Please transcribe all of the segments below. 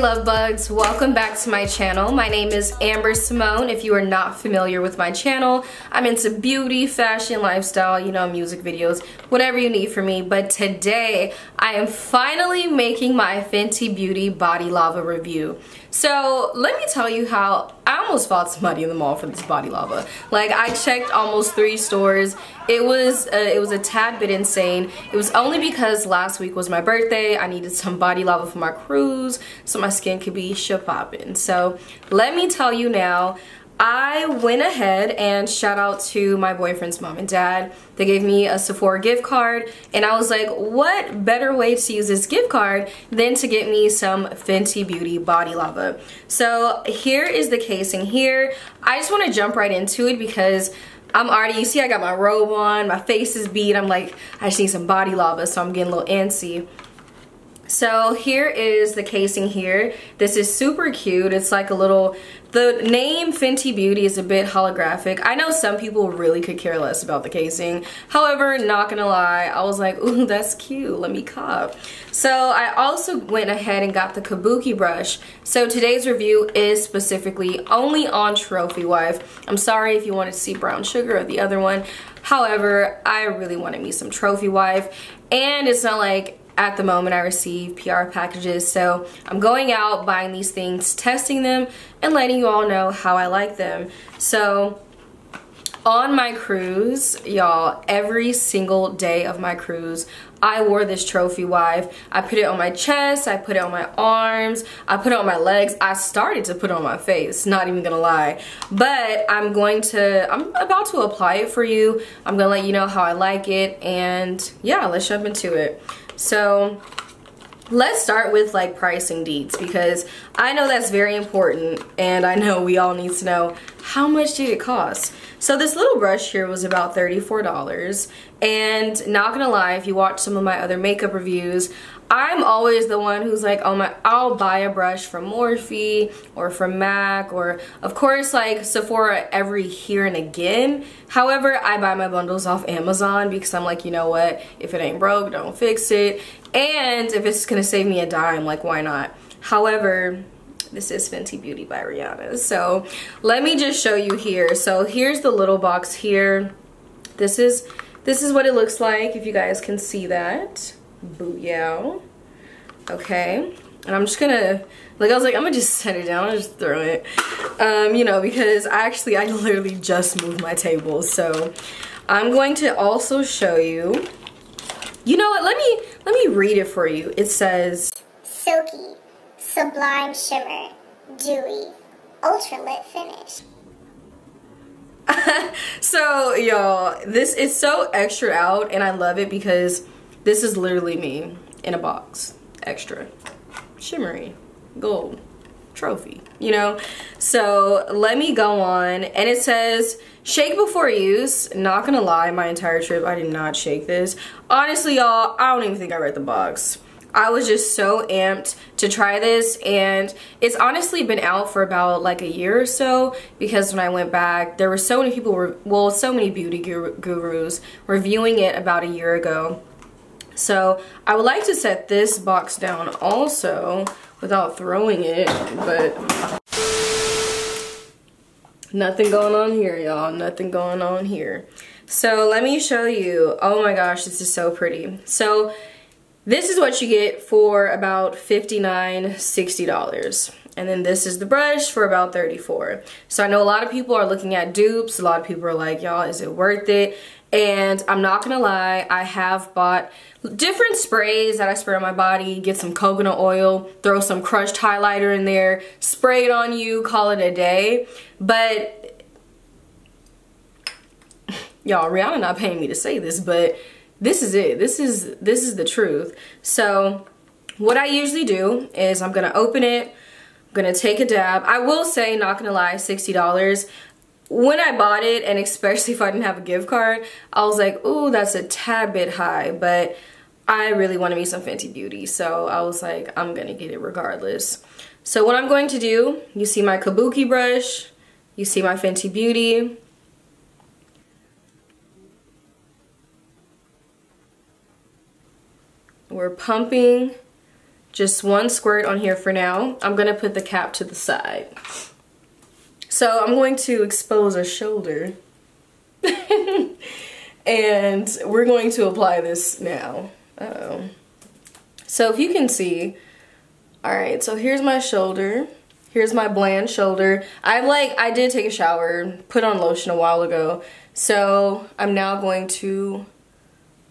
Love bugs, welcome back to my channel. My name is Amber Symoné. If you are not familiar with my channel, I'm into beauty, fashion, lifestyle, you know, music videos, whatever you need from me. But today I am finally making my Fenty Beauty Body Lava review. So let me tell you how I almost fought somebody in the mall for this Body Lava. Like, I checked almost 3 stores. It was a tad bit insane. It was only because last week was my birthday. I needed some Body Lava for my cruise so my skin could be ship-popping. So let me tell you now, I went ahead and shout out to my boyfriend's mom and dad. They gave me a Sephora gift card, and I was like, what better way to use this gift card than to get me some Fenty Beauty Body Lava. So here is the casing here. I just want to jump right into it because I'm already, you see I got my robe on, my face is beat. I'm like, I just need some Body Lava, so I'm getting a little antsy. So here is the casing here. This is super cute. It's like a little, the name Fenty Beauty is a bit holographic. I know some people really could care less about the casing. However, not gonna lie, I was like, ooh, that's cute, let me cop. So I also went ahead and got the kabuki brush. So today's review is specifically only on Trophy Wife. I'm sorry if you wanted to see Brown Sugar or the other one. However, I really wanted me some Trophy Wife, and it's not like at the moment I receive PR packages, so I'm going out buying these things, testing them, and letting you all know how I like them. So on my cruise, y'all, every single day of my cruise, I wore this Trophy Wife. I put it on my chest, I put it on my arms, I put it on my legs. I started to put it on my face, not even gonna lie. But I'm about to apply it for you. I'm gonna let you know how I like it, and yeah, let's jump into it. So let's start with like pricing deets, because I know that's very important, and I know we all need to know how much did it cost. So this little brush here was about $34, and not gonna lie, if you watch some of my other makeup reviews, I'm always the one who's like, oh my, I'll buy a brush from Morphe or from Mac, or of course like Sephora every here and again. However, I buy my bundles off Amazon because I'm like, you know what, if it ain't broke, don't fix it. And if it's gonna save me a dime, like, why not? However, this is Fenty Beauty by Rihanna. So let me just show you here. So here's the little box here. This is what it looks like, if you guys can see that. Booyah. Okay, and I'm just gonna, like, I was like, I'm gonna just set it down, I'll just throw it, you know, because I literally just moved my table. So I'm going to also show you, you know what, let me read it for you. It says silky, sublime shimmer, dewy, ultra lit finish. So y'all, this is so extra out, and I love it because this is literally me in a box, extra, shimmery, gold, trophy, you know? So let me go on, and it says, shake before use. Not gonna lie, my entire trip, I did not shake this. Honestly, y'all, I don't even think I read the box. I was just so amped to try this, and it's honestly been out for about like a year or so, because when I went back, there were so many people, well, so many beauty gurus reviewing it about a year ago. So I would like to set this box down also without throwing it, but nothing going on here, y'all, nothing going on here. So let me show you, oh my gosh, this is so pretty. So this is what you get for about $59, $60. And then this is the brush for about $34. So I know a lot of people are looking at dupes, a lot of people are like, y'all, is it worth it? And I'm not gonna lie, I have bought different sprays that I spray on my body, get some coconut oil, throw some crushed highlighter in there, spray it on you, call it a day. But, y'all, Rihanna not paying me to say this, but this is it. This is the truth. So, what I usually do is I'm gonna open it, I'm gonna take a dab. I will say, not gonna lie, $60. When I bought it, and especially if I didn't have a gift card, I was like, ooh, that's a tad bit high, but I really wanted me some Fenty Beauty, so I was like, I'm gonna get it regardless. So what I'm going to do, you see my kabuki brush, you see my Fenty Beauty. We're pumping just one squirt on here for now. I'm gonna put the cap to the side. So I'm going to expose a shoulder and we're going to apply this now. Uh-oh. So if you can see, all right, so here's my shoulder. Here's my bland shoulder. I did take a shower, put on lotion a while ago. So I'm now going to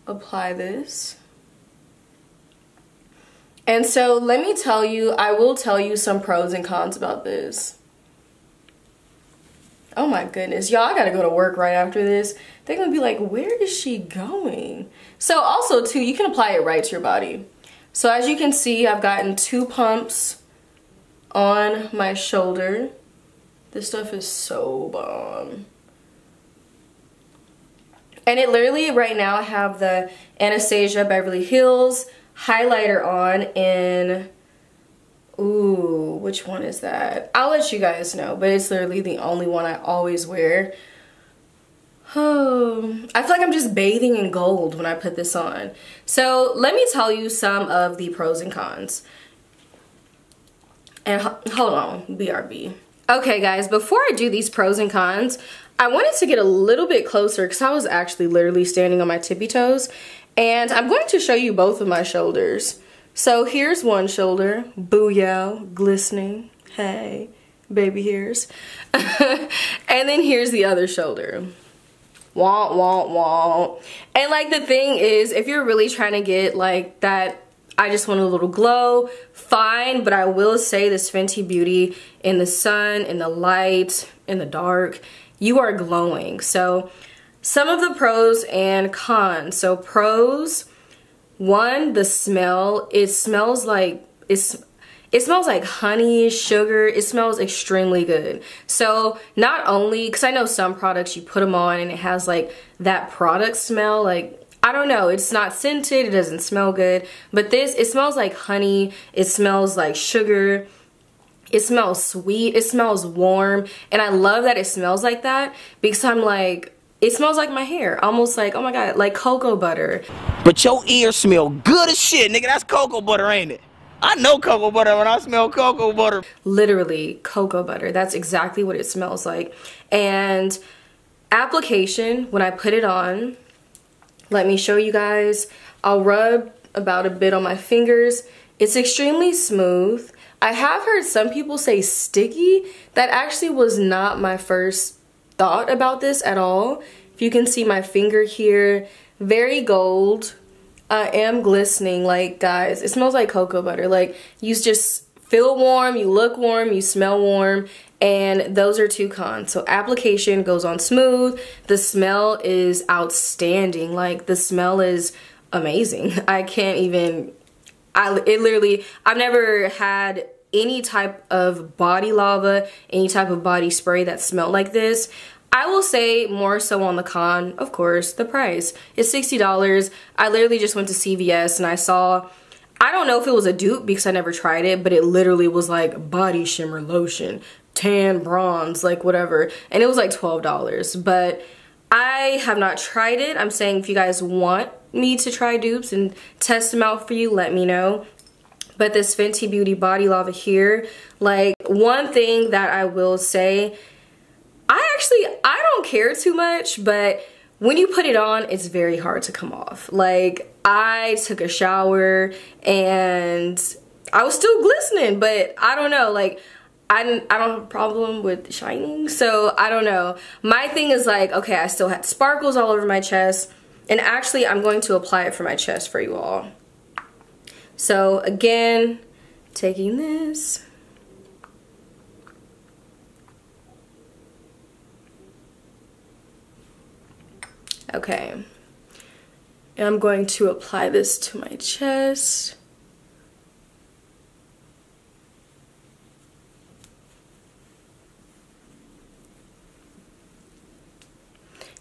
apply this. And so let me tell you, I will tell you some pros and cons about this. Oh my goodness, y'all, I gotta go to work right after this. They're gonna be like, where is she going? So also too, you can apply it right to your body. So as you can see, I've gotten 2 pumps on my shoulder. This stuff is so bomb. And it literally, right now, I have the Anastasia Beverly Hills highlighter on in... Ooh, which one is that? I'll let you guys know, but it's literally the only one I always wear. Oh, I feel like I'm just bathing in gold when I put this on. So let me tell you some of the pros and cons. And hold on, BRB. Okay guys, before I do these pros and cons, I wanted to get a little bit closer because I was actually literally standing on my tippy toes. And I'm going to show you both of my shoulders. So here's one shoulder, booyah, glistening, hey, baby hairs. And then here's the other shoulder. Womp, womp, womp. And like the thing is, if you're really trying to get like that, I just want a little glow, fine, but I will say this Fenty Beauty, in the sun, in the light, in the dark, you are glowing. So some of the pros and cons. So pros... One, the smell, it smells like honey, sugar, it smells extremely good. So not only, because I know some products you put them on and it has like that product smell, like, I don't know, it's not scented, it doesn't smell good, but this, it smells like honey, it smells like sugar, it smells sweet, it smells warm, and I love that it smells like that because I'm like, it smells like my hair, almost like, oh my god, like cocoa butter. But your ears smell good as shit, nigga, that's cocoa butter, ain't it? I know cocoa butter when I smell cocoa butter. Literally, cocoa butter, that's exactly what it smells like. And application, when I put it on, let me show you guys, I'll rub about a bit on my fingers. It's extremely smooth. I have heard some people say sticky. That actually was not my first thought about this at all. If you can see my finger here, very gold. I am glistening, like guys, it smells like cocoa butter. Like you just feel warm, you look warm, you smell warm, and those are 2 cons. So application goes on smooth, the smell is outstanding, like the smell is amazing. I can't even, it literally, I've never had any type of body lava, any type of body spray that smelled like this. I will say more so on the con, of course, the price. It's $60. I literally just went to CVS and I saw, I don't know if it was a dupe because I never tried it, but it literally was like body shimmer lotion, tan bronze, like whatever. And it was like $12, but I have not tried it. I'm saying if you guys want me to try dupes and test them out for you, let me know. But this Fenty Beauty Body Lava here, like one thing that I will say, I don't care too much, but when you put it on, it's very hard to come off. Like I took a shower and I was still glistening, but I don't know, like I don't have a problem with shining, so I don't know. My thing is like, okay, I still had sparkles all over my chest, and actually I'm going to apply it for my chest for you all. So again, taking this. Okay, and I'm going to apply this to my chest.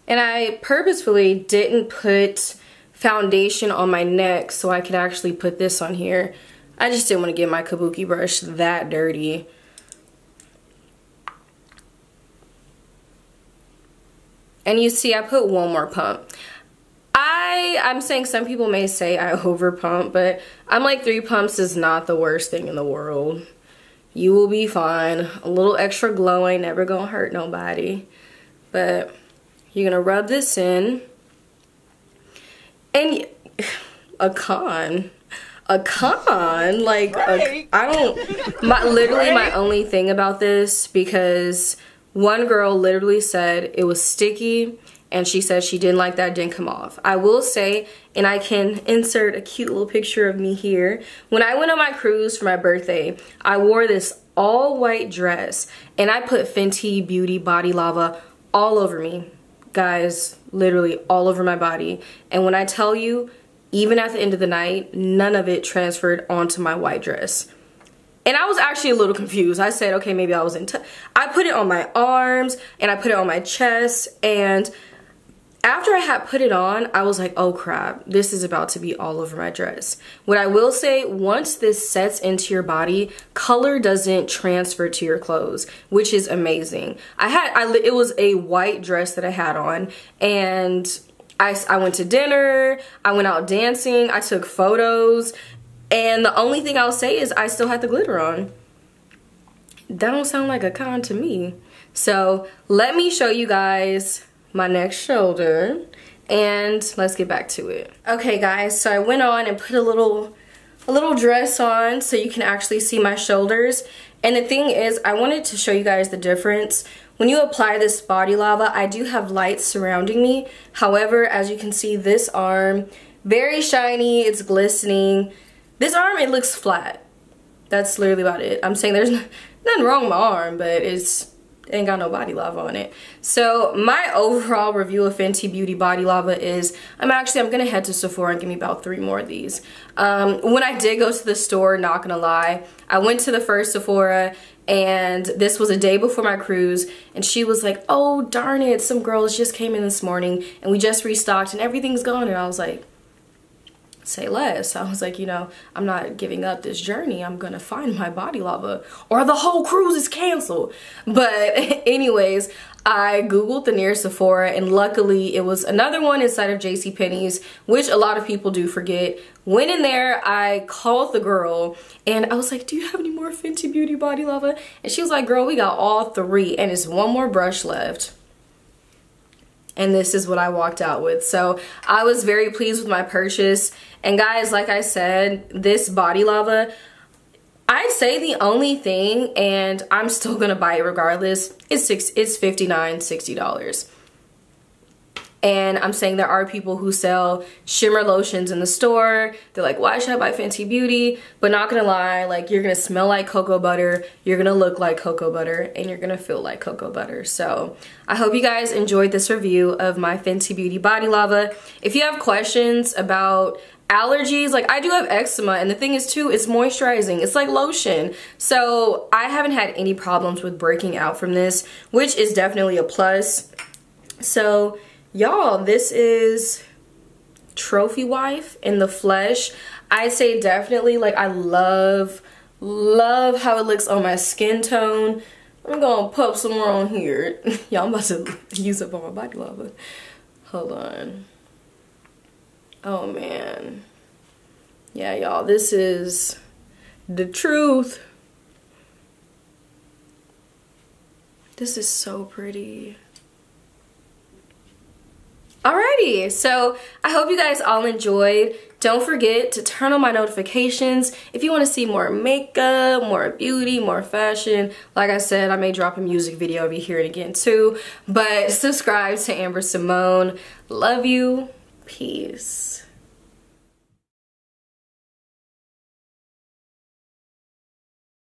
And I purposefully didn't put foundation on my neck so I could actually put this on here. I just didn't want to get my kabuki brush that dirty. And you see I put one more pump. I'm saying some people may say I over pump, but I'm like 3 pumps is not the worst thing in the world. You will be fine. A little extra glow ain't never gonna hurt nobody. But you're gonna rub this in, and my only thing about this, because one girl literally said it was sticky and she said she didn't like that it didn't come off. I will say, and I can insert a cute little picture of me here, when I went on my cruise for my birthday, I wore this all white dress and I put Fenty Beauty Body Lava all over me, guys, literally all over my body. And when I tell you, even at the end of the night, none of it transferred onto my white dress. And I was actually a little confused. I said, okay, maybe I was in touch. I put it on my arms and I put it on my chest, and after I had put it on, I was like, oh crap, this is about to be all over my dress. What I will say, once this sets into your body, color doesn't transfer to your clothes, which is amazing. It was a white dress that I had on, and I went to dinner, I went out dancing, I took photos, and the only thing I'll say is I still had the glitter on. That don't sound like a con to me. So let me show you guys my next shoulder, and let's get back to it. Okay guys, so I went on and put a little dress on so you can actually see my shoulders. And the thing is, I wanted to show you guys the difference. When you apply this Body Lava, I do have lights surrounding me. However, as you can see, this arm, very shiny, it's glistening. This arm, it looks flat. That's literally about it. I'm saying there's nothing wrong with my arm, but it's ain't got no Body Lava on it. So my overall review of Fenty Beauty Body Lava is, I'm gonna head to Sephora and give me about 3 more of these. When I did go to the store, not gonna lie, I went to the first Sephora, and this was a day before my cruise, and she was like, oh darn it, some girls just came in this morning and we just restocked and everything's gone. And I was like, say less. I was like, you know, I'm not giving up this journey. I'm gonna find my Body Lava or the whole cruise is canceled. But anyways, I googled the nearest Sephora, and luckily it was another one inside of JCPenney's, which a lot of people do forget. Went in there, I called the girl and I was like, do you have any more Fenty Beauty Body Lava? And she was like, girl, we got all 3 and it's 1 more brush left. And this is what I walked out with. So I was very pleased with my purchase. And guys, like I said, this Body Lava, I'd say the only thing, and I'm still gonna buy it regardless, it's $59, $60. And I'm saying there are people who sell shimmer lotions in the store. They're like, why should I buy Fenty Beauty? But not gonna lie, like, you're gonna smell like cocoa butter, you're gonna look like cocoa butter, and you're gonna feel like cocoa butter. So I hope you guys enjoyed this review of my Fenty Beauty Body Lava. If you have questions about allergies, like, I do have eczema, and the thing is too, it's moisturizing, it's like lotion, so I haven't had any problems with breaking out from this, which is definitely a plus. So y'all, this is Trophy Wife in the flesh. I'd say definitely, like, I love how it looks on my skin tone. I'm gonna pop some more on here. Y'all, I'm about to use up all my Body Lava. Hold on. Oh man. Yeah, y'all, this is the truth. This is so pretty. Alrighty, so I hope you guys all enjoyed. Don't forget to turn on my notifications if you want to see more makeup, more beauty, more fashion. Like I said, I may drop a music video if you hear it again too. But subscribe to Amber Symoné. Love you. Peace.